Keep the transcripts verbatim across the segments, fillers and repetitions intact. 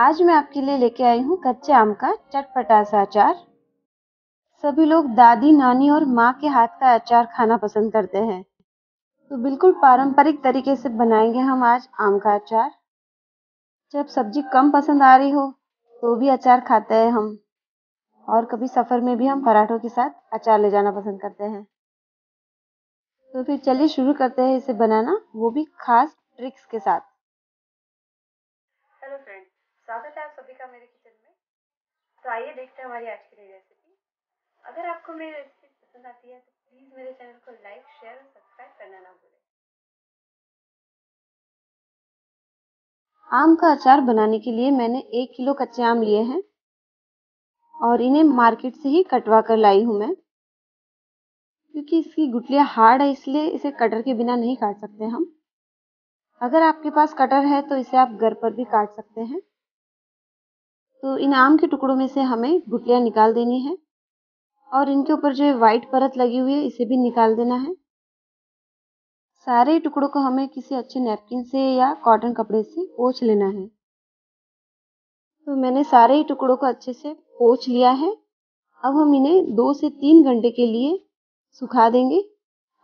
आज मैं आपके लिए लेके आई हूँ कच्चे आम का चटपटा सा अचार। सभी लोग दादी, नानी और माँ के हाथ का अचार खाना पसंद करते हैं, तो बिल्कुल पारंपरिक तरीके से बनाएंगे हम आज आम का अचार। जब सब्जी कम पसंद आ रही हो तो भी अचार खाते हैं हम, और कभी सफ़र में भी हम पराठों के साथ अचार ले जाना पसंद करते हैं। तो फिर चलिए शुरू करते हैं इसे बनाना, वो भी खास ट्रिक्स के साथ। हेलो फ्रेंड्स, स्वागत है आप सभी का मेरे किचन में। तो आइए देखते हैं हमारी आज की नई रेसिपी। अगर आपको मेरी रेसिपी पसंद आती है तो प्लीज़ मेरे चैनल को लाइक, शेयर और सब्सक्राइब करना ना भूलें। आम का अचार बनाने के लिए मैंने एक किलो कच्चे आम लिए हैं और इन्हें मार्केट से ही कटवा कर लाई हूँ मैं, क्योंकि इसकी गुठलियाँ हार्ड है इसलिए इसे कटर के बिना नहीं काट सकते हम। अगर आपके पास कटर है तो इसे आप घर पर भी काट सकते हैं। तो इन आम के टुकड़ों में से हमें गुठलियाँ निकाल देनी है और इनके ऊपर जो वाइट परत लगी हुई है इसे भी निकाल देना है। सारे टुकड़ों को हमें किसी अच्छे नैपकिन से या कॉटन कपड़े से पोंछ लेना है। तो मैंने सारे ही टुकड़ों को अच्छे से पोंछ लिया है। अब हम इन्हें दो से तीन घंटे के लिए सुखा देंगे।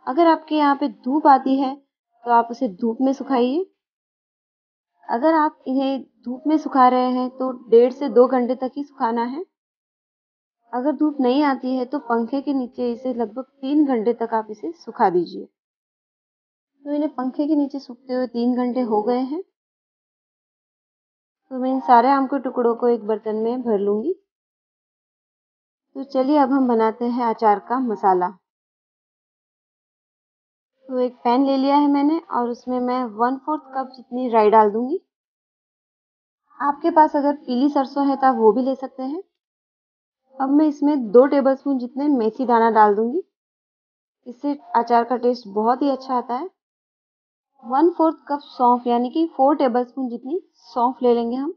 अगर आपके यहाँ पे धूप आती है तो आप उसे धूप में सुखाइए। अगर आप इन्हें धूप में सुखा रहे हैं तो डेढ़ से दो घंटे तक ही सुखाना है। अगर धूप नहीं आती है तो पंखे के नीचे इसे लगभग तीन घंटे तक आप इसे सुखा दीजिए। तो इन्हें पंखे के नीचे सूखते हुए तीन घंटे हो गए हैं। तो मैं इन सारे आम के टुकड़ों को एक बर्तन में भर लूँगी। तो चलिए अब हम बनाते हैं अचार का मसाला। तो एक पैन ले लिया है मैंने और उसमें मैं वन फोर्थ कप जितनी राई डाल दूंगी। आपके पास अगर पीली सरसों है तो आप वो भी ले सकते हैं। अब मैं इसमें दो टेबलस्पून जितने मेथी दाना डाल दूंगी, इससे अचार का टेस्ट बहुत ही अच्छा आता है। वन फोर्थ कप सौंफ यानी कि फोर टेबलस्पून जितनी सौंफ ले लेंगे हम,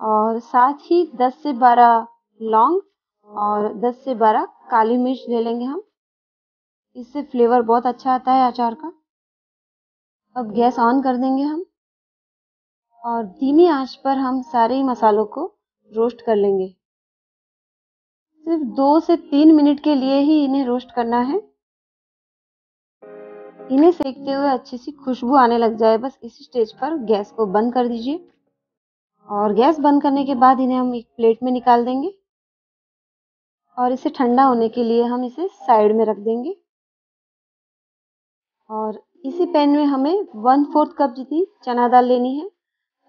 और साथ ही दस से बारह लौंग और दस से बारह काली मिर्च ले लेंगे हम। इससे फ्लेवर बहुत अच्छा आता है अचार का। अब गैस ऑन कर देंगे हम और धीमी आंच पर हम सारे मसालों को रोस्ट कर लेंगे। सिर्फ दो से तीन मिनट के लिए ही इन्हें रोस्ट करना है। इन्हें सेकते हुए अच्छी सी खुशबू आने लग जाए, बस इसी स्टेज पर गैस को बंद कर दीजिए। और गैस बंद करने के बाद इन्हें हम एक प्लेट में निकाल देंगे और इसे ठंडा होने के लिए हम इसे साइड में रख देंगे। और इसी पैन में हमें वन फोर्थ कप जितनी चना दाल लेनी है।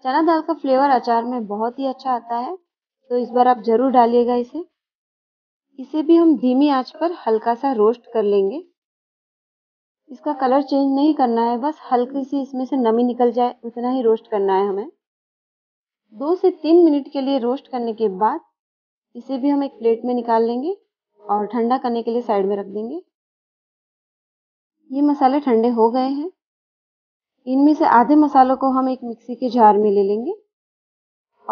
चना दाल का फ्लेवर अचार में बहुत ही अच्छा आता है, तो इस बार आप ज़रूर डालिएगा इसे। इसे भी हम धीमी आंच पर हल्का सा रोस्ट कर लेंगे। इसका कलर चेंज नहीं करना है, बस हल्की सी इसमें से नमी निकल जाए उतना ही रोस्ट करना है हमें। दो से तीन मिनट के लिए रोस्ट करने के बाद इसे भी हम एक प्लेट में निकाल लेंगे और ठंडा करने के लिए साइड में रख देंगे। ये मसाले ठंडे हो गए हैं। इनमें से आधे मसालों को हम एक मिक्सी के जार में ले लेंगे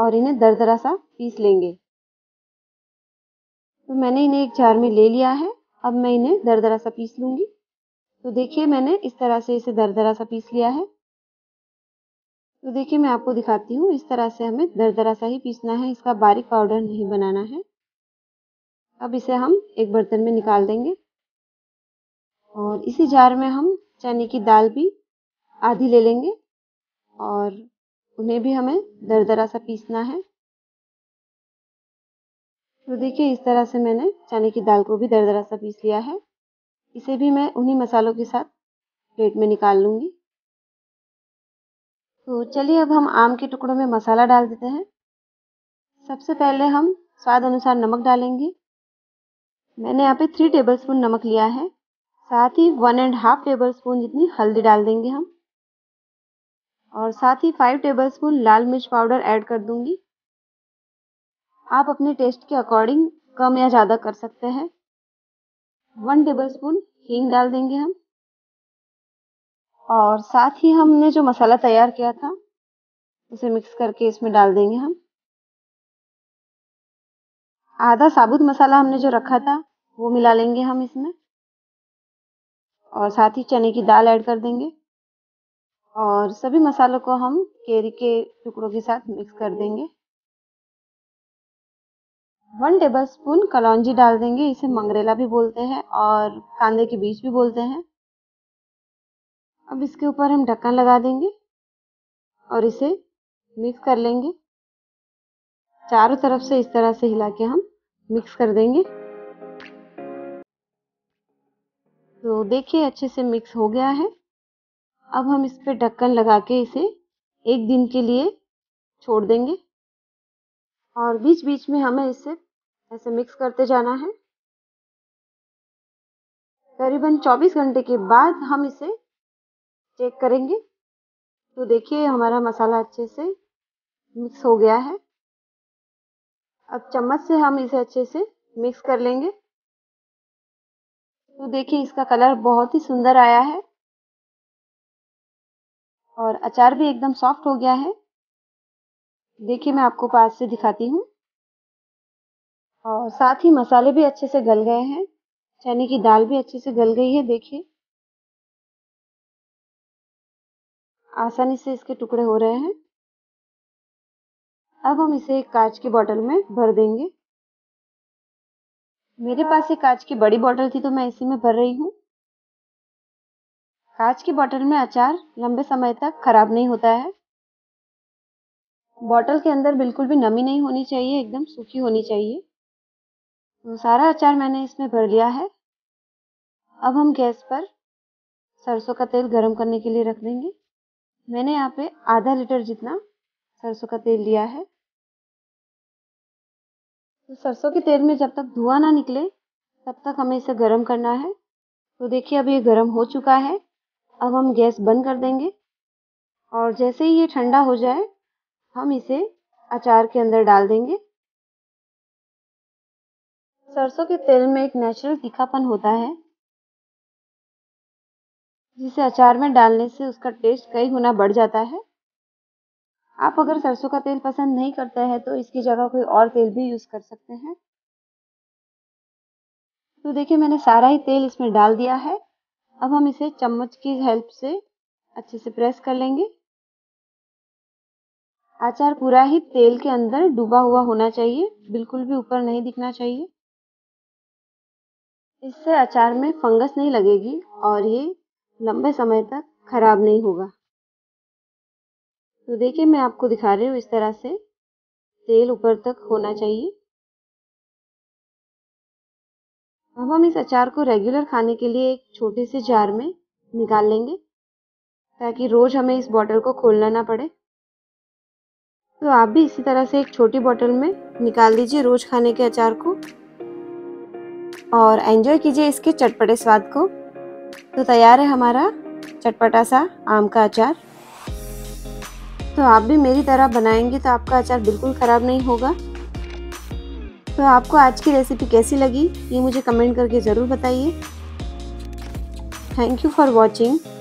और इन्हें दरदरा सा पीस लेंगे। तो मैंने इन्हें एक जार में ले लिया है। अब मैं इन्हें दरदरा सा पीस लूँगी। तो देखिए मैंने इस तरह से इसे दरदरा सा पीस लिया है। तो देखिए मैं आपको दिखाती हूँ। इस तरह से हमें दरदरा सा ही पीसना है, इसका बारीक पाउडर नहीं बनाना है। अब इसे हम एक बर्तन में निकाल देंगे और इसी जार में हम चने की दाल भी आधी ले लेंगे और उन्हें भी हमें दरदरा सा पीसना है। तो देखिए इस तरह से मैंने चने की दाल को भी दरदरा सा पीस लिया है। इसे भी मैं उन्हीं मसालों के साथ प्लेट में निकाल लूँगी। तो चलिए अब हम आम के टुकड़ों में मसाला डाल देते हैं। सबसे पहले हम स्वाद अनुसार नमक डालेंगे। मैंने यहाँ पे थ्री टेबलस्पून नमक लिया है। साथ ही वन एंड हाफ टेबलस्पून जितनी हल्दी डाल देंगे हम, और साथ ही फाइव टेबलस्पून लाल मिर्च पाउडर ऐड कर दूंगी। आप अपने टेस्ट के अकॉर्डिंग कम या ज़्यादा कर सकते हैं। वन टेबलस्पून हींग डाल देंगे हम, और साथ ही हमने जो मसाला तैयार किया था उसे मिक्स करके इसमें डाल देंगे हम। आधा साबुत मसाला हमने जो रखा था वो मिला लेंगे हम इसमें, और साथ ही चने की दाल ऐड कर देंगे और सभी मसालों को हम केरी के टुकड़ों के साथ मिक्स कर देंगे। वन टेबल स्पून कलौंजी डाल देंगे, इसे मंगरेला भी बोलते हैं और कांदे के बीज भी बोलते हैं। अब इसके ऊपर हम ढक्कन लगा देंगे और इसे मिक्स कर लेंगे। चारों तरफ से इस तरह से हिला के हम मिक्स कर देंगे। तो देखिए अच्छे से मिक्स हो गया है। अब हम इस पर ढक्कन लगा के इसे एक दिन के लिए छोड़ देंगे और बीच बीच में हमें इसे ऐसे मिक्स करते जाना है। करीबन चौबीस घंटे के बाद हम इसे चेक करेंगे। तो देखिए हमारा मसाला अच्छे से मिक्स हो गया है। अब चम्मच से हम इसे अच्छे से मिक्स कर लेंगे। तो देखिए इसका कलर बहुत ही सुंदर आया है और अचार भी एकदम सॉफ्ट हो गया है। देखिए मैं आपको पास से दिखाती हूँ। और साथ ही मसाले भी अच्छे से गल गए हैं, चने की दाल भी अच्छे से गल गई है। देखिए आसानी से इसके टुकड़े हो रहे हैं। अब हम इसे एक कांच की बोतल में भर देंगे। मेरे पास एक कांच की बड़ी बोतल थी तो मैं इसी में भर रही हूँ। कांच की बोतल में अचार लंबे समय तक खराब नहीं होता है। बॉटल के अंदर बिल्कुल भी नमी नहीं होनी चाहिए, एकदम सूखी होनी चाहिए। तो सारा अचार मैंने इसमें भर लिया है। अब हम गैस पर सरसों का तेल गरम करने के लिए रख देंगे। मैंने यहाँ पे आधा लीटर जितना सरसों का तेल लिया है। तो सरसों के तेल में जब तक धुआं ना निकले तब तक हमें इसे गरम करना है। तो देखिए अब ये गरम हो चुका है। अब हम गैस बंद कर देंगे और जैसे ही ये ठंडा हो जाए हम इसे अचार के अंदर डाल देंगे। सरसों के तेल में एक नेचुरल तीखापन होता है जिसे अचार में डालने से उसका टेस्ट कई गुना बढ़ जाता है। आप अगर सरसों का तेल पसंद नहीं करते हैं तो इसकी जगह कोई और तेल भी यूज कर सकते हैं। तो देखिए मैंने सारा ही तेल इसमें डाल दिया है। अब हम इसे चम्मच की हेल्प से अच्छे से प्रेस कर लेंगे। अचार पूरा ही तेल के अंदर डूबा हुआ होना चाहिए, बिल्कुल भी ऊपर नहीं दिखना चाहिए। इससे अचार में फंगस नहीं लगेगी और ये लंबे समय तक खराब नहीं होगा। तो देखिए मैं आपको दिखा रही हूँ, इस तरह से तेल ऊपर तक होना चाहिए। अब हम इस अचार को रेगुलर खाने के लिए एक छोटे से जार में निकाल लेंगे ताकि रोज हमें इस बॉटल को खोलना ना पड़े। तो आप भी इसी तरह से एक छोटी बोतल में निकाल दीजिए रोज खाने के अचार को और एंजॉय कीजिए इसके चटपटे स्वाद को। तो तैयार है हमारा चटपटा सा आम का अचार। तो आप भी मेरी तरह बनाएंगे तो आपका अचार बिल्कुल ख़राब नहीं होगा। तो आपको आज की रेसिपी कैसी लगी ये मुझे कमेंट करके ज़रूर बताइए। Thank you for watching.